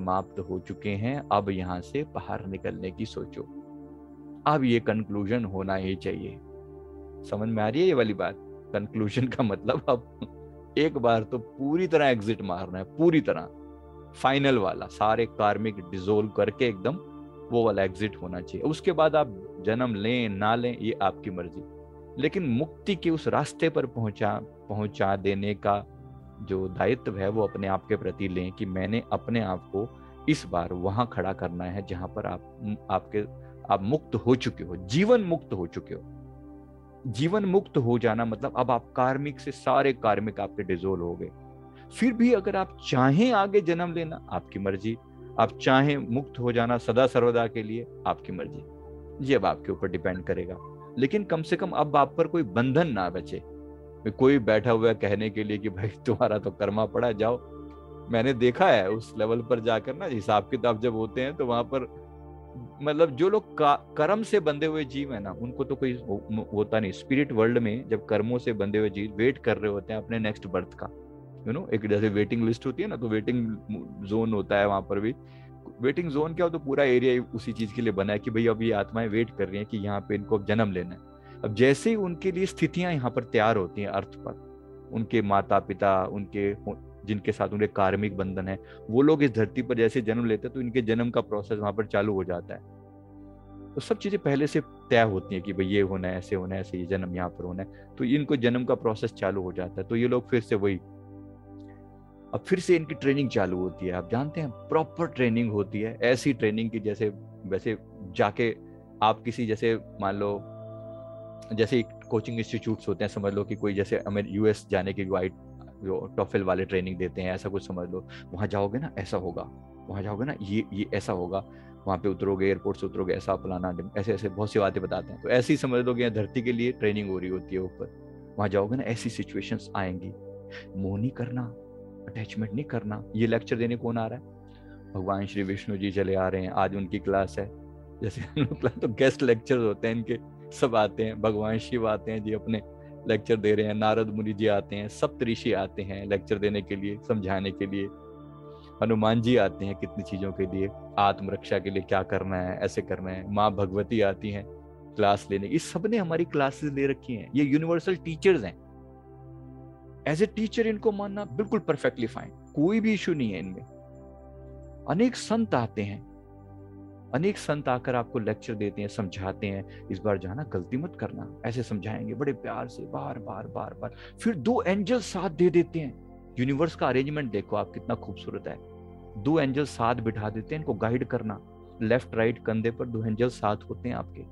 समाप्त हो चुके हैं, अब यहाँ से बाहर निकलने की सोचो। अब ये कंक्लूजन होना ही चाहिए। समझ में आ रही है ये वाली बात? कंक्लूजन का मतलब अब एक बार तो पूरी तरह एग्जिट मारना है, पूरी तरह फाइनल वाला, सारे कार्मिक डिसोल्व करके एकदम वो वाला एग्जिट होना चाहिए। उसके बाद आप जन्म लें ना लें ये आपकी मर्जी, लेकिन मुक्ति के उस रास्ते पर पहुंचा देने का जो दायित्व है वो अपने आप के प्रति लें कि मैंने अपने आप को इस बार वहां खड़ा करना है जहां पर आप मुक्त हो चुके हो, जीवन मुक्त हो चुके हो। जीवन मुक्त हो जाना मतलब अब आप कार्मिक से सारे कार्मिक आपके डिसोल्व हो गए। फिर भी अगर आप चाहें आगे जन्म लेना आपकी मर्जी, आप चाहें मुक्त हो जाना सदा सर्वदा के लिए आपकी मर्जी, ये अब आपके ऊपर डिपेंड करेगा। लेकिन कम से कम अब आप पर कोई बंधन ना बचे, कोई बैठा हुआ कहने के लिए कि भाई तुम्हारा तो कर्मा पड़ा, जाओ। मैंने देखा है उस लेवल पर जाकर ना, हिसाब किताब जब होते हैं तो वहां पर मतलब जो लोग कर्म से बंधे हुए जीव है ना, उनको तो कोई होता नहीं। स्पिरिट वर्ल्ड में जब कर्मों से बंधे हुए जीव वेट कर रहे होते हैं अपने नेक्स्ट बर्थ का, यू नो, एक जैसे वेटिंग लिस्ट होती है ना, तो वेटिंग जोन होता है वहां पर भी। वेटिंग जोन क्या हो, तो पूरा एरिया उसी चीज के लिए बना है कि भाई अब ये आत्माएं वेट कर रही हैं कि यहाँ पे इनको अब जन्म लेना है। अब जैसे ही उनके लिए स्थितियां यहाँ पर तैयार होती हैं अर्थ पर, उनके माता पिता, उनके जिनके साथ उनके कार्मिक बंधन है, वो लोग इस धरती पर जैसे जन्म लेते हैं तो इनके जन्म का प्रोसेस वहां पर चालू हो जाता है। तो सब चीजें पहले से तय होती हैं कि भाई ये होना है, ऐसे होना है, ऐसे ये जन्म यहाँ पर होना है, तो इनको जन्म का प्रोसेस चालू हो जाता है। तो ये लोग फिर से वही, अब फिर से इनकी ट्रेनिंग चालू होती है। आप जानते हैं प्रॉपर ट्रेनिंग होती है, ऐसी ट्रेनिंग की जैसे वैसे जाके आप किसी जैसे मान लो जैसे कोचिंग इंस्टीट्यूट्स होते हैं, समझ लो कि कोई जैसे हमें यूएस जाने के टॉफेल वाले ट्रेनिंग देते हैं, ऐसा कुछ समझ लो। वहाँ जाओगे ना ऐसा होगा, वहाँ जाओगे ना ये ऐसा होगा, वहाँ पे उतरोगे एयरपोर्ट से उतरोगे ऐसा फलाना, ऐसे ऐसे बहुत सी बातें बताते हैं। तो ऐसी समझ लो कि यहाँ धरती के लिए ट्रेनिंग हो रही होती है ऊपर। वहाँ जाओगे ना ऐसी सिचुएशंस आएंगी, मोह नहीं करना, अटैचमेंट नहीं करना। ये लेक्चर देने कौन आ रहा है? भगवान श्री विष्णु जी चले आ रहे हैं, आज उनकी क्लास है। जैसे हम लोग तो गेस्ट लेक्चर होते हैं इनके, सब आते हैं, भगवान शिव आते हैं जी अपने लेक्चर दे रहे हैं, नारद मुनि जी आते हैं, सप्तऋषि आते हैं लेक्चर देने के लिए, समझाने के लिए, हनुमान जी आते हैं कितनी चीज़ों के लिए, आत्मरक्षा के लिए क्या करना है, ऐसे करना है, माँ भगवती आती हैं क्लास लेने। इस सब ने हमारी क्लासेस ले रखी हैं, ये यूनिवर्सल टीचर्स हैं। एज ए टीचर इनको मानना बिल्कुल परफेक्टली फाइन, कोई भी इशू नहीं है इनमें। अनेक संत आते हैं, अनेक संत आकर आपको लेक्चर देते हैं, समझाते हैं, इस बार जाना गलती मत करना, ऐसे समझाएंगे बड़े प्यार से बार बार। फिर दो एंजल साथ दे देते हैं। यूनिवर्स का अरेंजमेंट देखो आप कितना खूबसूरत है। दो एंजल साथ बिठा देते हैं इनको गाइड करना, लेफ्ट राइट कंधे पर दो एंजल साथ होते हैं आपके।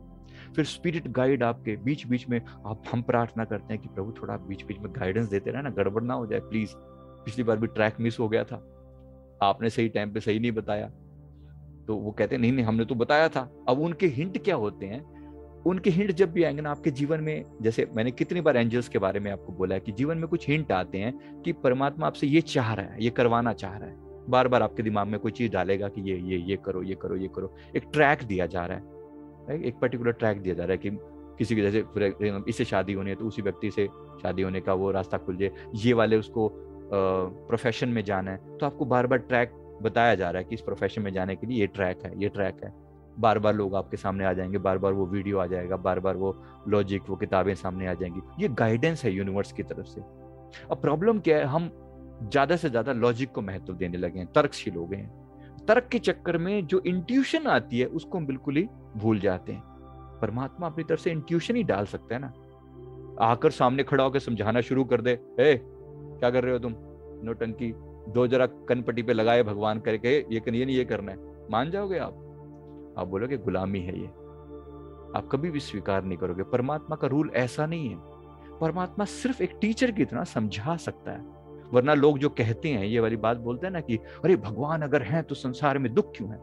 फिर स्पिरिट गाइड आपके बीच बीच में, आप हम प्रार्थना करते हैं कि प्रभु थोड़ा बीच बीच में गाइडेंस देते रहना, गड़बड़ ना हो जाए प्लीज। पिछली बार भी ट्रैक मिस हो गया था, आपने सही टाइम पे सही नहीं बताया, तो वो कहते हैं नहीं हमने तो बताया था। अब उनके हिंट क्या होते हैं, उनके हिंट जब भी आएंगे ना आपके जीवन में, जैसे मैंने कितनी बार एंजल्स के बारे में आपको बोला है कि जीवन में कुछ हिंट आते हैं कि परमात्मा आपसे ये चाह रहा है, ये करवाना चाह रहा है। बार बार आपके दिमाग में कोई चीज डालेगा कि ये करो। एक ट्रैक दिया जा रहा है, एक पर्टिकुलर ट्रैक दिया जा रहा है कि किसी की जैसे इससे शादी होनी है तो उसी व्यक्ति से शादी होने का वो रास्ता खुल जाए, ये वाले उसको प्रोफेशन में जाना है तो आपको बार बार ट्रैक बताया जा रहा है कि इस प्रोफेशन में जाने के लिए ये ट्रैक है। बार बार लोग आपके सामने आ जाएंगे, बार बार वो वीडियो आ जाएगा, बार बार वो लॉजिक, वो किताबें सामने आ जाएंगी। ये गाइडेंस है यूनिवर्स की तरफ से। अब प्रॉब्लम क्या है, हम ज़्यादा से ज़्यादा लॉजिक को महत्व देने लगे हैं, तर्कशील हो गए हैं। तर्क के चक्कर में जो इंट्यूशन आती है उसको हम बिल्कुल ही भूल जाते हैं। परमात्मा अपनी तरफ से इंट्यूशन ही डाल सकता है ना, आकर सामने खड़ा होकर समझाना शुरू कर दे, ए क्या कर रहे हो तुम, नौटंकी, दो जरा कनपट्टी पे लगाए भगवान करके, ये नहीं ये करना है, मान जाओगे आप बोलोगे गुलामी है ये, आप कभी भी स्वीकार नहीं करोगे। परमात्मा का रूल ऐसा नहीं है, परमात्मा सिर्फ एक टीचर की तरह समझा सकता है। वरना लोग जो कहते हैं ये वाली बात बोलते हैं ना कि अरे भगवान अगर हैं तो संसार में दुख क्यों है,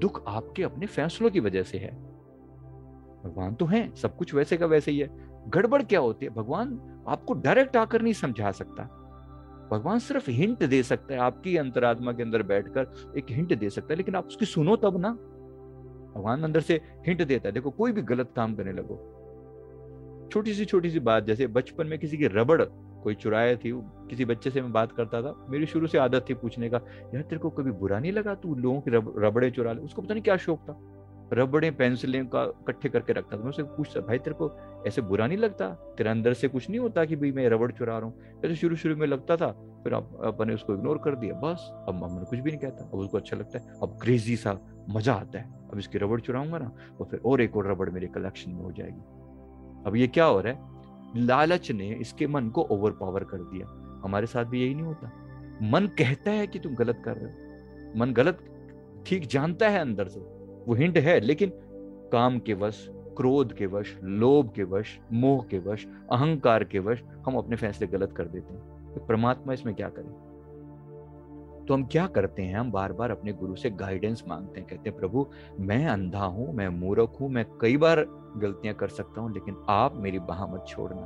दुख आपके अपने फैसलों की वजह से है। भगवान तो हैं, सब कुछ वैसे का वैसे ही है। गड़बड़ क्या होती है, भगवान आपको डायरेक्ट आकर नहीं समझा सकता, भगवान सिर्फ हिंट दे सकता है, आपकी अंतरात्मा के अंदर बैठकर एक हिंट दे सकता है, लेकिन आप उसकी सुनो तब ना। भगवान अंदर से हिंट देता है, देखो कोई भी गलत काम करने लगो, छोटी सी बात, जैसे बचपन में किसी की रबड़ कोई चुराया थी, किसी बच्चे से मैं बात करता था, मेरी शुरू से आदत थी पूछने का, यार तेरे को कभी बुरा नहीं लगा तू लोगों की रबड़े चुरा ले। उसको पता नहीं क्या शौक था, रबड़े पेंसिलें का इकट्ठे करके रखता था। मैं उससे पूछता, भाई तेरे को ऐसे बुरा नहीं लगता, तेरा अंदर से कुछ नहीं होता कि भाई मैं रबड़ चुरा रहा हूँ? ऐसे शुरू शुरू में लगता था, फिर अपने उसको इग्नोर कर दिया, बस अब हमने कुछ भी नहीं कहता। अब उसको अच्छा लगता है, अब क्रेजी सा मजा आता है, अब इसकी रबड़ चुराऊंगा ना और फिर और एक और रबड़ मेरे कलेक्शन में हो जाएगी। अब ये क्या हो रहा है, लालच ने इसके मन को ओवरपावर कर दिया। हमारे साथ भी यही नहीं होता, मन कहता है कि तुम गलत कर रहे हो, मन गलत ठीक जानता है, अंदर से वो हिंट है, लेकिन काम के वश, क्रोध के वश, लोभ के वश, मोह के वश, अहंकार के वश हम अपने फैसले गलत कर देते हैं। तो परमात्मा इसमें क्या करे? तो हम क्या करते हैं, हम बार बार अपने गुरु से गाइडेंस मांगते हैं, कहते हैं प्रभु मैं अंधा हूँ, मैं मूर्ख हूँ, मैं कई बार गलतियां कर सकता हूँ, लेकिन आप मेरी बाह मत छोड़ना,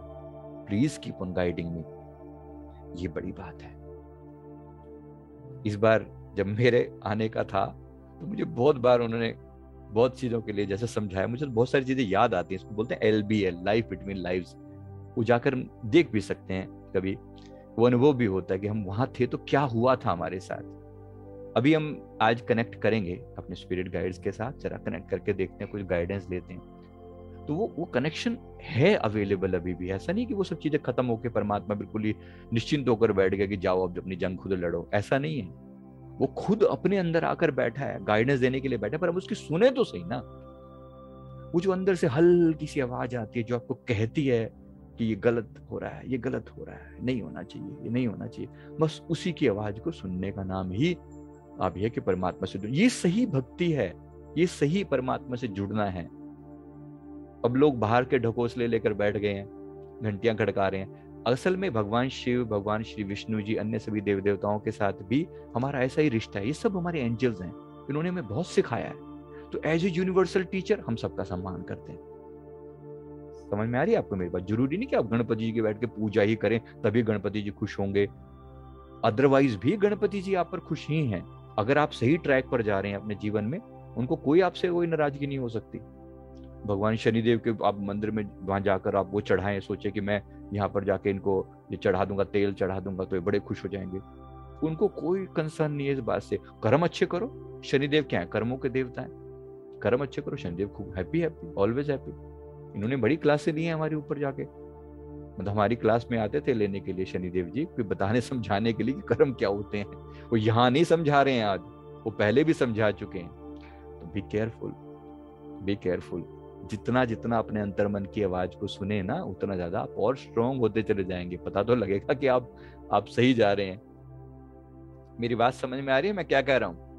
please keep on guiding me. ये बड़ी बात है। इस बार जब मेरे आने का था तो मुझे बहुत बार उन्होंने बहुत चीजों के लिए जैसे समझाया, मुझे बहुत सारी चीजें याद आती हैं। इसको बोलते हैं LBL, लाइफ बिटवीन लाइव्स। वो जाकर देख भी सकते हैं, कभी वो अनुभव भी होता है कि हम वहां थे तो क्या हुआ था हमारे साथ। अभी हम आज कनेक्ट करेंगे अपने स्पिरिट गाइड्स के साथ, जरा कनेक्ट करके देखते हैं, कुछ गाइडेंस लेते हैं। तो वो कनेक्शन है अवेलेबल अभी भी। ऐसा नहीं कि वो सब चीजें खत्म होकर परमात्मा बिल्कुल ही निश्चिंत होकर बैठ गया कि जाओ अब अपनी जंग खुद लड़ो, ऐसा नहीं है। वो खुद अपने अंदर आकर बैठा है, गाइडेंस देने के लिए बैठा है, पर हम उसकी सुने तो सही ना। वो जो अंदर से हल्की सी आवाज आती है जो आपको कहती है कि ये गलत हो रहा है, ये गलत हो रहा है, नहीं होना चाहिए, ये नहीं होना चाहिए, बस उसी की आवाज को सुनने का नाम ही आप है कि परमात्मा से जुड़ना। ये सही भक्ति है, ये सही परमात्मा से जुड़ना है। अब लोग बाहर के ढकोसले लेकर बैठ गए हैं, घंटियां खड़का रहे हैं। असल में भगवान शिव, भगवान श्री विष्णु जी, अन्य सभी देव देवताओं के साथ भी हमारा ऐसा ही रिश्ता है। ये सब हमारे एंजल्स हैं, इन्होंने हमें बहुत सिखाया है। तो एज ए यूनिवर्सल टीचर हम सबका सम्मान करते हैं। समझ में आ रही है आपको मेरी बात? जरूरी नहीं कि आप गणपति जी के बैठ के पूजा ही करें तभी गणपति जी खुश होंगे, अदरवाइज भी गणपति जी आप पर खुश ही हैं। अगर आप सही ट्रैक पर जा रहे हैं अपने जीवन में, उनको कोई आपसे कोई नाराजगी नहीं हो सकती। भगवान शनिदेव के आप मंदिर में वहां जाकर आप वो चढ़ाएं, सोचे कि मैं यहाँ पर जाके इनको ये चढ़ा दूंगा, तेल चढ़ा दूंगा तो ये बड़े खुश हो जाएंगे, उनको कोई कंसर्न नहीं है इस बात से। कर्म अच्छे करो, शनिदेव क्या है, कर्मों के देवता है, कर्म अच्छे करो, शनिदेव खूब हैप्पी, ऑलवेज हैप्पी। इन्होंने बड़ी क्लासें ली हैं हमारे ऊपर जाके, मतलब हमारी क्लास में आते थे लेने के लिए शनिदेव जी, कोई बताने समझाने के लिए कि कर्म क्या होते हैं। वो यहाँ नहीं समझा रहे हैं आज, वो पहले भी समझा चुके हैं। तो बी केयरफुल, बी केयरफुल। जितना जितना अपने अंतर्मन की आवाज को सुने ना, उतना ज्यादा आप और स्ट्रॉन्ग होते चले जाएंगे। पता तो लगेगा कि आप सही जा रहे हैं। मेरी बात समझ में आ रही है मैं क्या कह रहा हूँ?